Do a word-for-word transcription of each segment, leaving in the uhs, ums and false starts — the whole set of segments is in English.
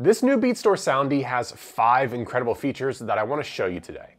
This new Beat Store Soundee has five incredible features that I want to show you today.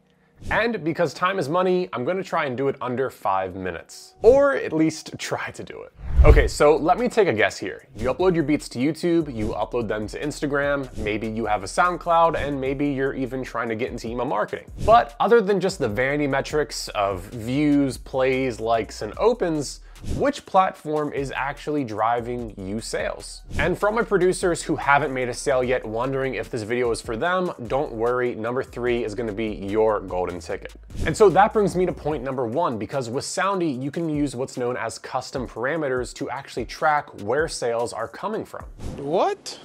And because time is money, I'm going to try and do it under five minutes. Or at least try to do it. Okay, so let me take a guess here. You upload your beats to YouTube, you upload them to Instagram, maybe you have a SoundCloud, and maybe you're even trying to get into email marketing. But other than just the vanity metrics of views, plays, likes, and opens, which platform is actually driving you sales? And for all my producers who haven't made a sale yet wondering if this video is for them, don't worry, number three is gonna be your golden ticket. And so that brings me to point number one, because with Soundee, you can use what's known as custom parameters to actually track where sales are coming from. What?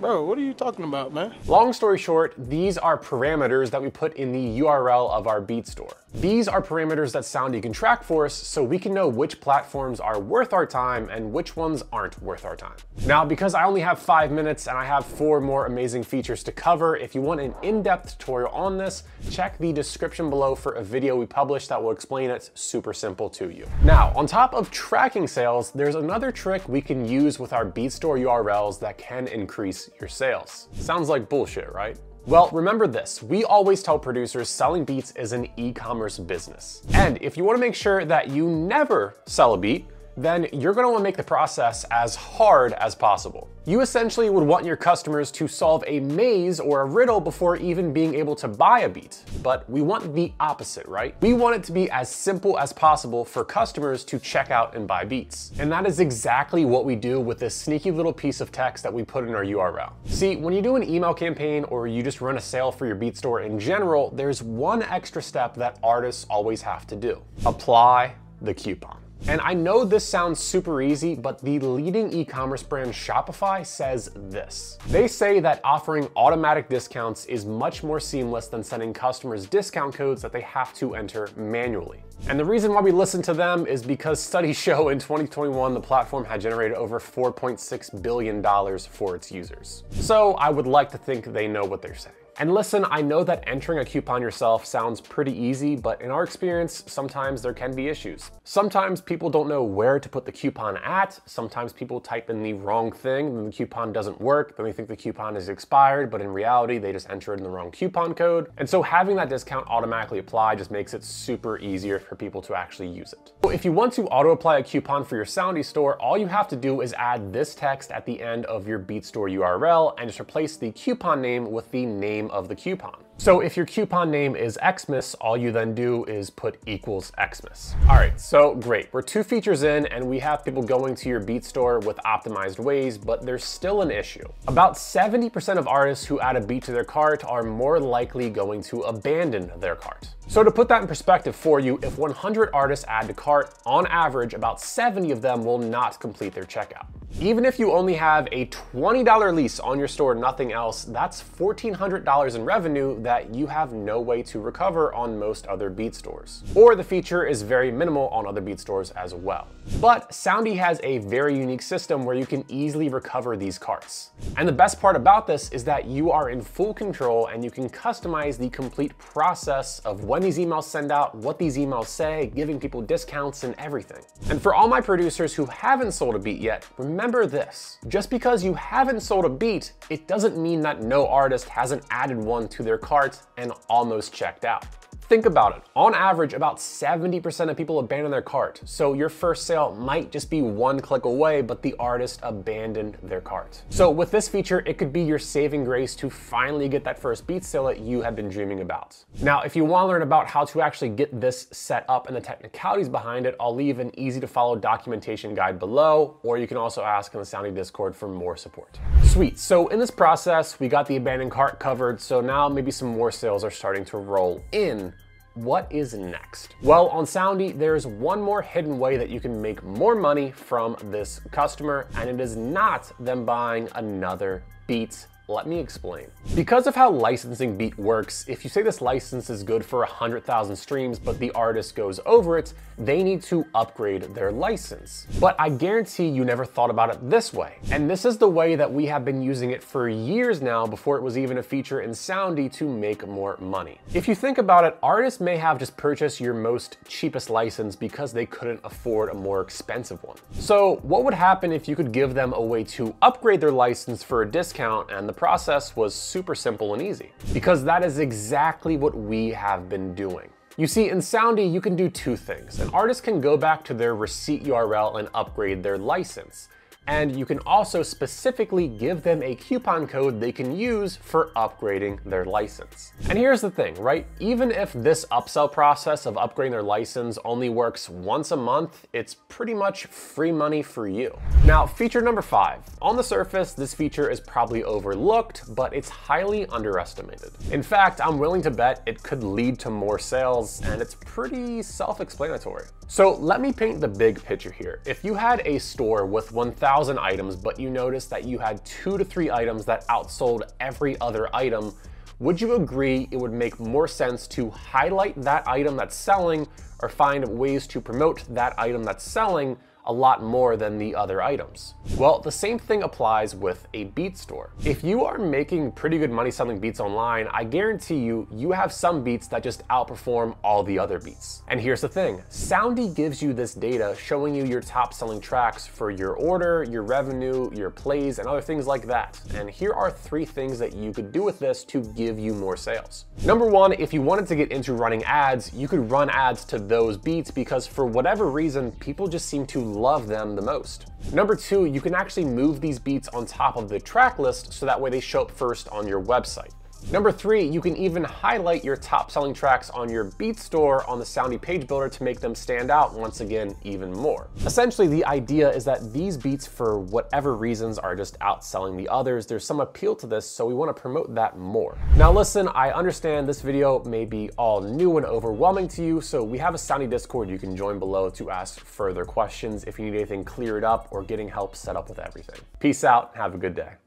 Bro, what are you talking about, man? Long story short, these are parameters that we put in the U R L of our Beat Store. These are parameters that Soundee can track for us so we can know which platforms are worth our time and which ones aren't worth our time. Now, because I only have five minutes and I have four more amazing features to cover, if you want an in-depth tutorial on this, check the description below for a video we published that will explain it super simple to you. Now, on top of tracking sales, there's another trick we can use with our Beat Store U R Ls that can increase your sales. Sounds like bullshit, right? Well, remember this, we always tell producers selling beats is an e-commerce business. And if you want to make sure that you never sell a beat, then you're going to want to make the process as hard as possible. You essentially would want your customers to solve a maze or a riddle before even being able to buy a beat. But we want the opposite, right? We want it to be as simple as possible for customers to check out and buy beats. And that is exactly what we do with this sneaky little piece of text that we put in our U R L. See, when you do an email campaign or you just run a sale for your beat store in general, there's one extra step that artists always have to do. Apply the coupon. And I know this sounds super easy, but the leading e-commerce brand Shopify says this. They say that offering automatic discounts is much more seamless than sending customers discount codes that they have to enter manually. And the reason why we listen to them is because studies show in twenty twenty-one, the platform had generated over four point six billion dollars for its users. So I would like to think they know what they're saying. And listen, I know that entering a coupon yourself sounds pretty easy, but in our experience, sometimes there can be issues. Sometimes people don't know where to put the coupon at, sometimes people type in the wrong thing, and the coupon doesn't work, then they think the coupon is expired, but in reality, they just entered in the wrong coupon code. And so having that discount automatically applied just makes it super easier for people to actually use it. So if you want to auto-apply a coupon for your Soundee store, all you have to do is add this text at the end of your Beat Store U R L and just replace the coupon name with the name of the coupon. So if your coupon name is Xmas, all you then do is put equals Xmas. All right, so great. We're two features in and we have people going to your Beat Store with optimized ways, but there's still an issue. About seventy percent of artists who add a beat to their cart are more likely going to abandon their cart. So to put that in perspective for you, if one hundred artists add to cart, on average, about seventy of them will not complete their checkout. Even if you only have a twenty dollar lease on your store, nothing else, that's fourteen hundred dollars in revenue that you have no way to recover on most other Beat Stores. Or the feature is very minimal on other Beat Stores as well. But Soundee has a very unique system where you can easily recover these carts. And the best part about this is that you are in full control and you can customize the complete process of when these emails send out, what these emails say, giving people discounts and everything. And for all my producers who haven't sold a beat yet, remember this, just because you haven't sold a beat, it doesn't mean that no artist hasn't added one to their cart and almost checked out. Think about it, on average, about seventy percent of people abandon their cart. So your first sale might just be one click away, but the artist abandoned their cart. So with this feature, it could be your saving grace to finally get that first beat sale that you have been dreaming about. Now, if you want to learn about how to actually get this set up and the technicalities behind it, I'll leave an easy to follow documentation guide below, or you can also ask in the Soundee Discord for more support. Sweet, so in this process, we got the abandoned cart covered, so now maybe some more sales are starting to roll in. What is next? Well, on Soundee, there's one more hidden way that you can make more money from this customer, and it is not them buying another beat Let me explain. Because of how licensing beat works, if you say this license is good for one hundred thousand streams, but the artist goes over it, they need to upgrade their license. But I guarantee you never thought about it this way. And this is the way that we have been using it for years now before it was even a feature in Soundee to make more money. If you think about it, artists may have just purchased your most cheapest license because they couldn't afford a more expensive one. So what would happen if you could give them a way to upgrade their license for a discount, and the process was super simple and easy? Because that is exactly what we have been doing. You see, in Soundee, you can do two things. An artist can go back to their receipt U R L and upgrade their license. And you can also specifically give them a coupon code they can use for upgrading their license. And here's the thing, right? Even if this upsell process of upgrading their license only works once a month, it's pretty much free money for you. Now, feature number five. On the surface, this feature is probably overlooked, but it's highly underestimated. In fact, I'm willing to bet it could lead to more sales, and it's pretty self-explanatory. So let me paint the big picture here. If you had a store with one thousand items, but you noticed that you had two to three items that outsold every other item, would you agree it would make more sense to highlight that item that's selling or find ways to promote that item that's selling a lot more than the other items? Well, the same thing applies with a beat store. If you are making pretty good money selling beats online, I guarantee you, you have some beats that just outperform all the other beats. And here's the thing, Soundee gives you this data showing you your top selling tracks for your order, your revenue, your plays, and other things like that. And here are three things that you could do with this to give you more sales. Number one, if you wanted to get into running ads, you could run ads to those beats because for whatever reason, people just seem to love them the most. Number two, you can actually move these beats on top of the track list so that way they show up first on your website. Number three, you can even highlight your top selling tracks on your beat store on the Soundee page builder to make them stand out once again even more. Essentially, the idea is that these beats, for whatever reasons, are just outselling the others. There's some appeal to this, so we want to promote that more. Now listen, I understand this video may be all new and overwhelming to you, so we have a Soundee Discord you can join below to ask further questions if you need anything cleared up or getting help set up with everything. Peace out, have a good day.